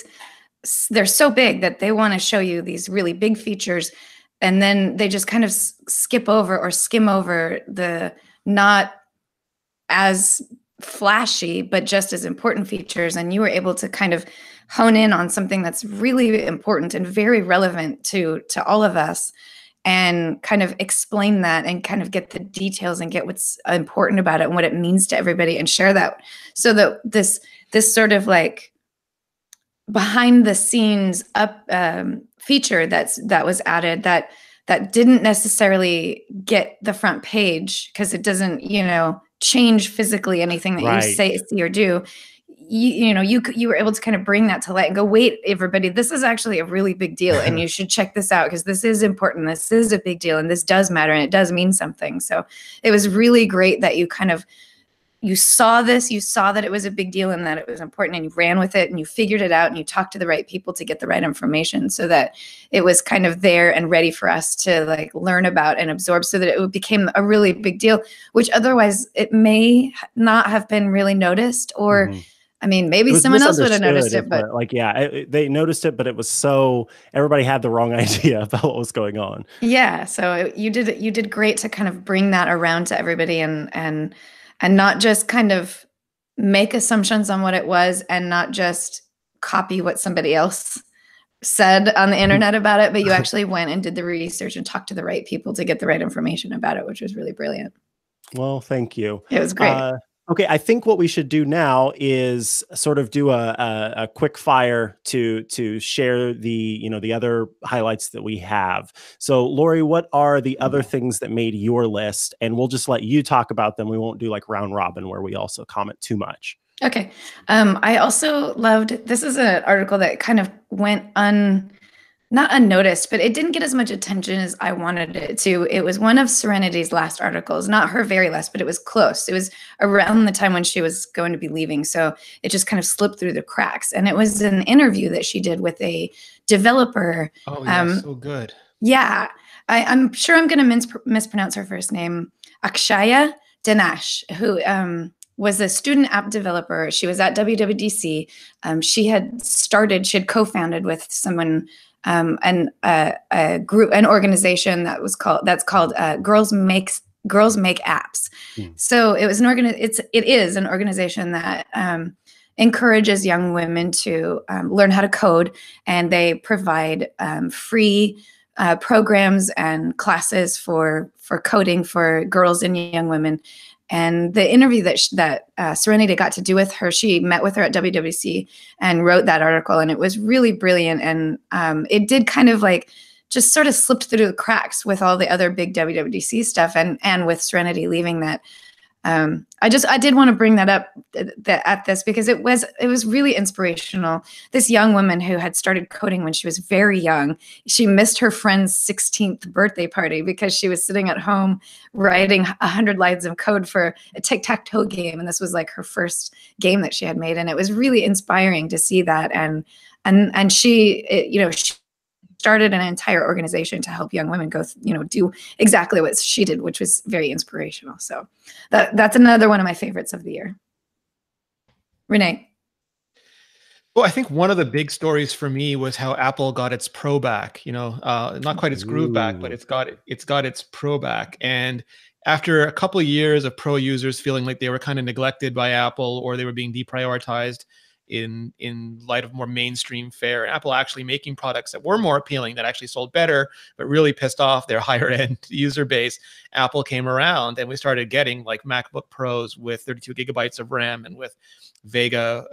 They're so big that they want to show you these really big features. And then they just kind of skip over or skim over the not as flashy, but just as important features. And you were able to kind of hone in on something that's really important and very relevant to all of us, and kind of explain that and kind of get the details and get what's important about it and what it means to everybody and share that. So that this sort of like behind the scenes feature that was added that didn't necessarily get the front page because it doesn't, you know, change physically anything that right. You say, see, or do. You know, you were able to kind of bring that to light and go, wait, everybody, this is actually a really big deal, and you should check this out because this is important. This is a big deal, and this does matter, and it does mean something. So it was really great that you kind of. You saw this, you saw that it was a big deal and that it was important, and you ran with it and you figured it out and you talked to the right people to get the right information so that it was kind of there and ready for us to like learn about and absorb, so that it became a really big deal, which otherwise it may not have been really noticed, or mm-hmm. I mean, maybe someone else would have noticed it, but like, yeah, they noticed it, but it was so everybody had the wrong idea about what was going on. Yeah. So you did great to kind of bring that around to everybody and not just kind of make assumptions on what it was, and not just copy what somebody else said on the internet about it, but you actually went and did the research and talked to the right people to get the right information about it, which was really brilliant. Well, thank you. It was great. Okay, I think what we should do now is sort of do a quick fire to share the, you know, the other highlights that we have. So, Lori, what are the other things that made your list? And we'll just let you talk about them. We won't do like round robin where we also comment too much. Okay. I also loved, this is an article that kind of went not unnoticed, but it didn't get as much attention as I wanted it to. It was one of Serenity's last articles, not her very last, but it was close. It was around the time when she was going to be leaving. So it just kind of slipped through the cracks. And it was an interview that she did with a developer. Oh, yeah, so good. Yeah. I'm sure I'm going to mispronounce her first name, Akshaya Dinesh, who was a student app developer. She was at WWDC. She had co-founded with someone, a group, an organization that was called, that's called Girls Make Apps. Mm. So it was an it is an organization that encourages young women to learn how to code, and they provide free programs and classes for coding for girls and young women. And the interview that Serenity got to do with her, she met with her at WWDC and wrote that article, and it was really brilliant. And it did kind of like just sort of slipped through the cracks with all the other big WWDC stuff, and with Serenity leaving that. I did want to bring that up at this because it was really inspirational. This young woman who had started coding when she was very young, she missed her friend's 16th birthday party because she was sitting at home writing 100 lines of code for a tic-tac-toe game. And this was like her first game that she had made. And it was really inspiring to see that. And she started an entire organization to help young women go, do exactly what she did, which was very inspirational. So that's another one of my favorites of the year. Renee. Well, I think one of the big stories for me was how Apple got its Pro back, not quite its groove back, but it's got its Pro back. And after a couple of years of Pro users feeling like they were kind of neglected by Apple, or they were being deprioritized in light of more mainstream fare, and Apple actually making products that were more appealing, that actually sold better, but really pissed off their higher end user base, Apple came around and we started getting like MacBook Pros with 32 gigabytes of RAM and with Vega,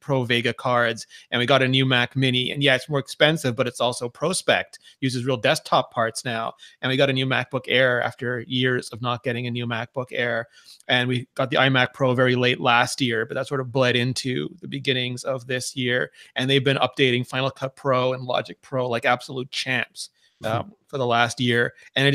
Pro Vega cards. And we got a new Mac mini, and yeah, it's more expensive, but it's also ProSpect, uses real desktop parts now. And we got a new MacBook Air after years of not getting a new MacBook Air. And we got the iMac Pro very late last year, but that sort of bled into the beginnings of this year. And they've been updating Final Cut Pro and Logic Pro like absolute champs for the last year. And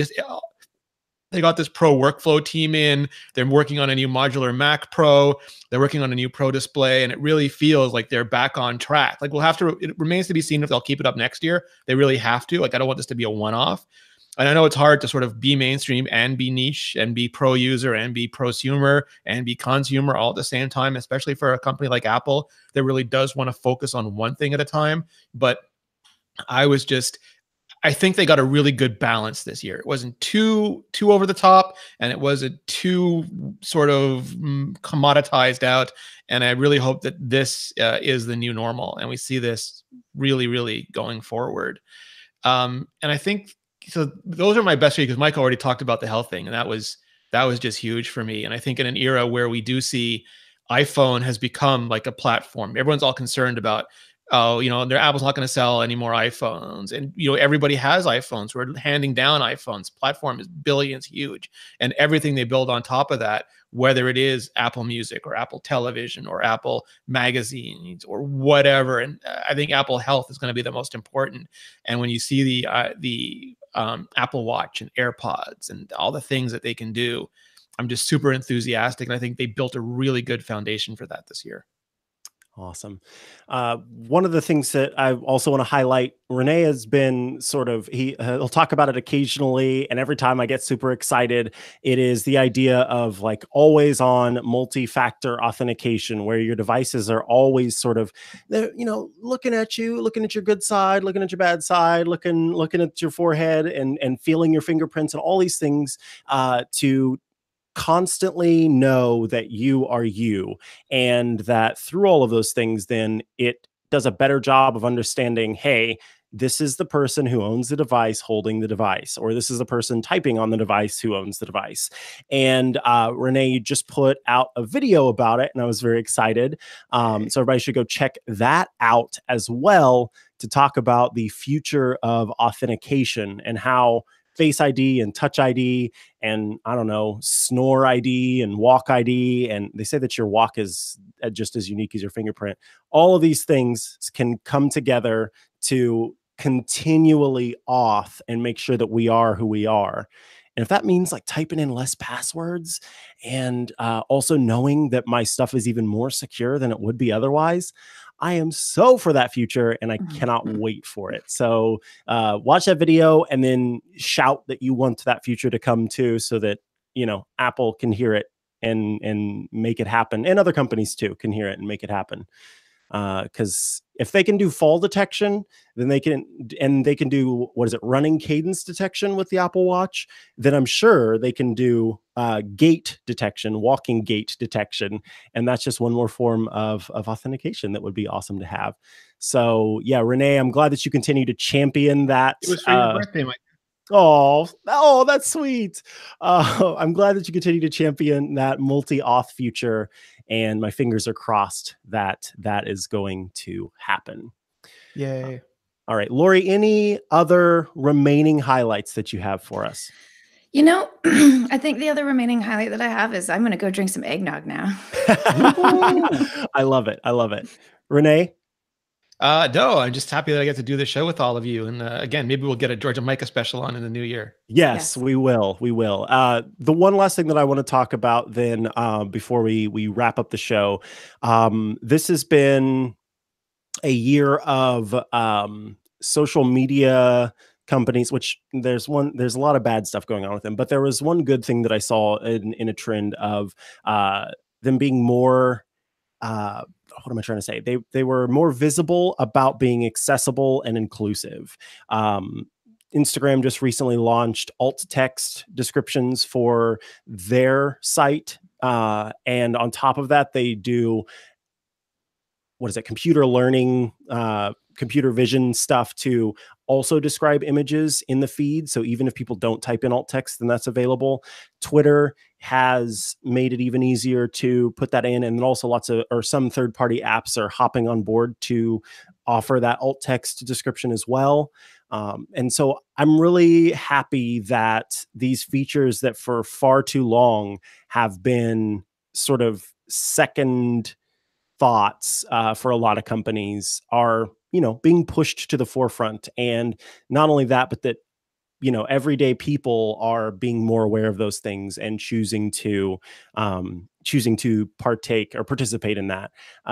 they got this Pro workflow team in. They're working on a new modular Mac Pro. They're working on a new Pro display, and it really feels like they're back on track. Like it remains to be seen if they'll keep it up next year. They really have to. Like, I don't want this to be a one-off. And I know it's hard to sort of be mainstream and be niche and be pro user and be prosumer and be consumer all at the same time, especially for a company like Apple that really does want to focus on one thing at a time. But I think they got a really good balance this year. It wasn't too over the top, and it wasn't too sort of commoditized out. And I really hope that this is the new normal, and we see this really, really going forward. And I think, so those are my best three, because Michael already talked about the health thing, and that was just huge for me. And I think in an era where we do see iPhone has become like a platform, everyone's all concerned about, their Apple's not going to sell any more iPhones, and everybody has iPhones. We're handing down iPhones. Platform is billions huge, and everything they build on top of that, whether it is Apple Music or Apple Television or Apple Magazines or whatever. And I think Apple Health is going to be the most important. And when you see the Apple Watch and AirPods and all the things that they can do, I'm just super enthusiastic. And I think they built a really good foundation for that this year. Awesome. One of the things that I also want to highlight, Renee has been sort of, he'll talk about it occasionally, and every time I get super excited, it is the idea of like always on multi-factor authentication, where your devices are always sort of, looking at your good side, looking at your bad side, looking at your forehead and feeling your fingerprints and all these things to constantly know that you are you, and that through all of those things, then it does a better job of understanding, hey, this is the person who owns the device holding the device, or this is the person typing on the device who owns the device. And Renee, you just put out a video about it, and I was very excited. So everybody should go check that out as well, to talk about the future of authentication and how Face ID and Touch ID and, I don't know, Snore ID and Walk ID. And they say that your walk is just as unique as your fingerprint. All of these things can come together to continually off and make sure that we are who we are. And if that means like typing in less passwords and also knowing that my stuff is even more secure than it would be otherwise, I am so for that future, and I cannot wait for it. So watch that video and then shout that you want that future to come too, so that, you know, Apple can hear it and make it happen. And other companies too can hear it and make it happen. Because if they can do fall detection, then they can, and they can do, what is it, running cadence detection with the Apple Watch, then I'm sure they can do gait detection, walking gait detection. And that's just one more form of authentication that would be awesome to have. So yeah, Renee, I'm glad that you continue to champion that. It was for your birthday, Mike. Oh, that's sweet. I'm glad that you continue to champion that multi-auth future, and my fingers are crossed that that is going to happen. Yay. All right, Lori, any other remaining highlights that you have for us? You know, I think the other remaining highlight that I have is I'm going to go drink some eggnog now. I love it. I love it. Renee? No, I'm just happy that I get to do this show with all of you. And again, maybe we'll get a Georgia Micah special on in the new year. Yes, we will. We will. The one last thing that I want to talk about then before we wrap up the show, this has been a year of social media companies, which there's a lot of bad stuff going on with them. But there was one good thing that I saw in a trend of them being more... what am I trying to say? They were more visible about being accessible and inclusive. Instagram just recently launched alt text descriptions for their site. And on top of that, they do, what is it? Computer learning, computer vision stuff to also describe images in the feed. So even if people don't type in alt text, then that's available. Twitter has made it even easier to put that in. And then also some third-party apps are hopping on board to offer that alt text description as well. And so I'm really happy that these features that for far too long have been sort of second thoughts for a lot of companies are, you know, being pushed to the forefront. And not only that, but that, you know, everyday people are being more aware of those things and choosing to partake or participate in that.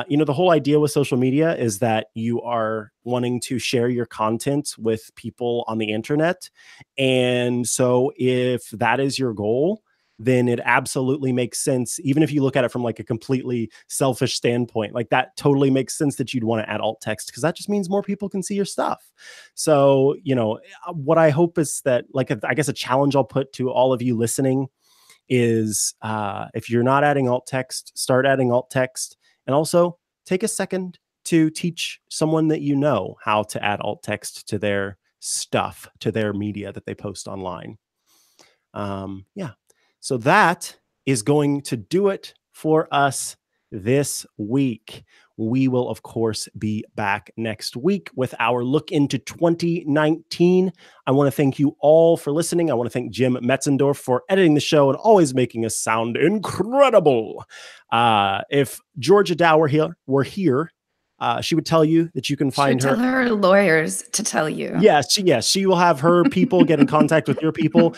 You know, the whole idea with social media is that you are wanting to share your content with people on the internet. And so if that is your goal, then it absolutely makes sense. Even if you look at it from like a completely selfish standpoint, like that totally makes sense that you'd want to add alt text, because that just means more people can see your stuff. So, you know, what I hope is that, like, I guess a challenge I'll put to all of you listening is if you're not adding alt text, start adding alt text. And also take a second to teach someone that you know how to add alt text to their stuff, to their media that they post online. Yeah. So that is going to do it for us this week. We will, of course, be back next week with our look into 2019. I want to thank you all for listening. I want to thank Jim Metzendorf for editing the show and always making us sound incredible. If Georgia Dow were here, she would tell you that you can find her. Tell her lawyers to tell you. Yes, she will have her people get in contact with your people.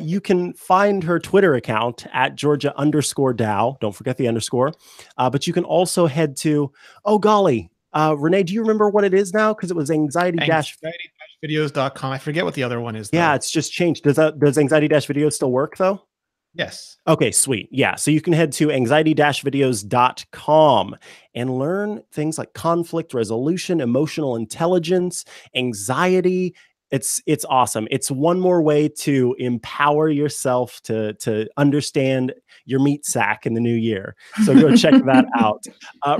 You can find her Twitter account at Georgia_Dow. Don't forget the underscore. But you can also head to, oh golly, Renee, do you remember what it is now? Because it was anxiety-videos.com. I forget what the other one is though. Yeah, it's just changed. Does anxiety-videos still work though? Yes. Okay, sweet. Yeah. So you can head to anxiety-videos.com and learn things like conflict resolution, emotional intelligence, anxiety. It's awesome. It's one more way to empower yourself to understand your meat sack in the new year. So go check that out.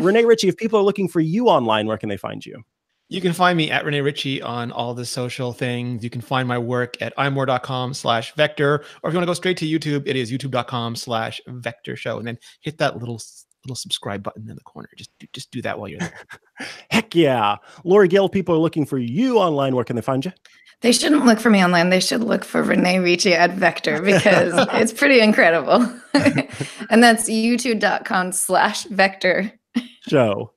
Renee Ritchie, if people are looking for you online, where can they find you? You can find me at Renee Ritchie on all the social things. You can find my work at imore.com/vector, or if you want to go straight to YouTube, it is youtube.com/vector show, and then hit that little subscribe button in the corner. Just do that while you're there. Heck yeah. Lori Gill, people are looking for you online. Where can they find you? They shouldn't look for me online. They should look for Renee Ritchie at Vector, because it's pretty incredible. And that's youtube.com/vector show.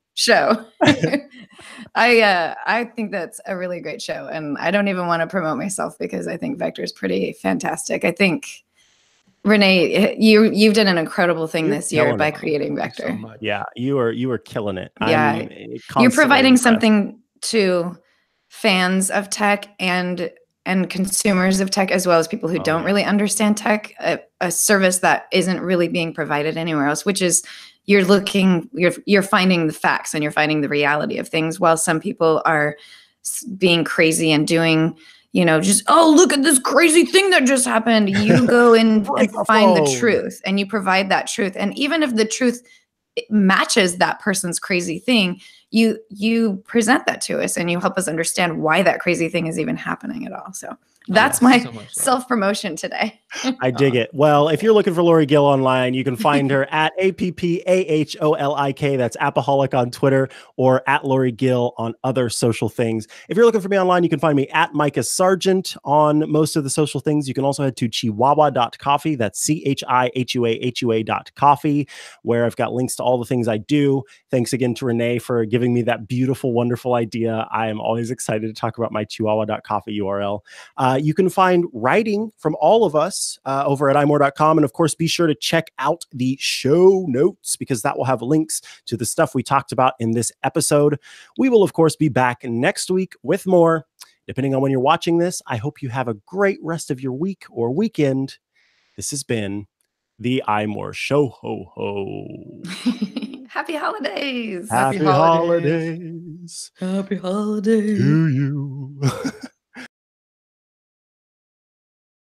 I think that's a really great show, and I don't even want to promote myself because I think Vector is pretty fantastic. I think Renee, you've done an incredible thing this year by creating Vector. So yeah, you are killing it. Yeah, you're providing something to fans of tech and consumers of tech, as well as people who don't really understand tech, a service that isn't really being provided anywhere else, which is you're finding the facts and you're finding the reality of things, while some people are being crazy and doing, you know, just, oh, look at this crazy thing that just happened. You go in and find the truth, and you provide that truth. And even if the truth matches that person's crazy thing, you present that to us and you help us understand why that crazy thing is even happening at all. So that's my self-promotion today. I dig it. Well, if you're looking for Lori Gill online, you can find her at APPAHOLIK. That's Appaholic on Twitter, or at Lori Gill on other social things. If you're looking for me online, you can find me at Micah Sargent on most of the social things. You can also head to chihuahua.coffee. That's ChihuaHua.coffee, where I've got links to all the things I do. Thanks again to Renee for giving me that beautiful, wonderful idea. I am always excited to talk about my chihuahua.coffee URL. You can find writing from all of us over at imore.com. And of course, be sure to check out the show notes, because that will have links to the stuff we talked about in this episode. We will, of course, be back next week with more. Depending on when you're watching this, I hope you have a great rest of your week or weekend. This has been the iMore Show. Ho, ho. Happy holidays. Happy holidays. Happy holidays. Happy holidays to you.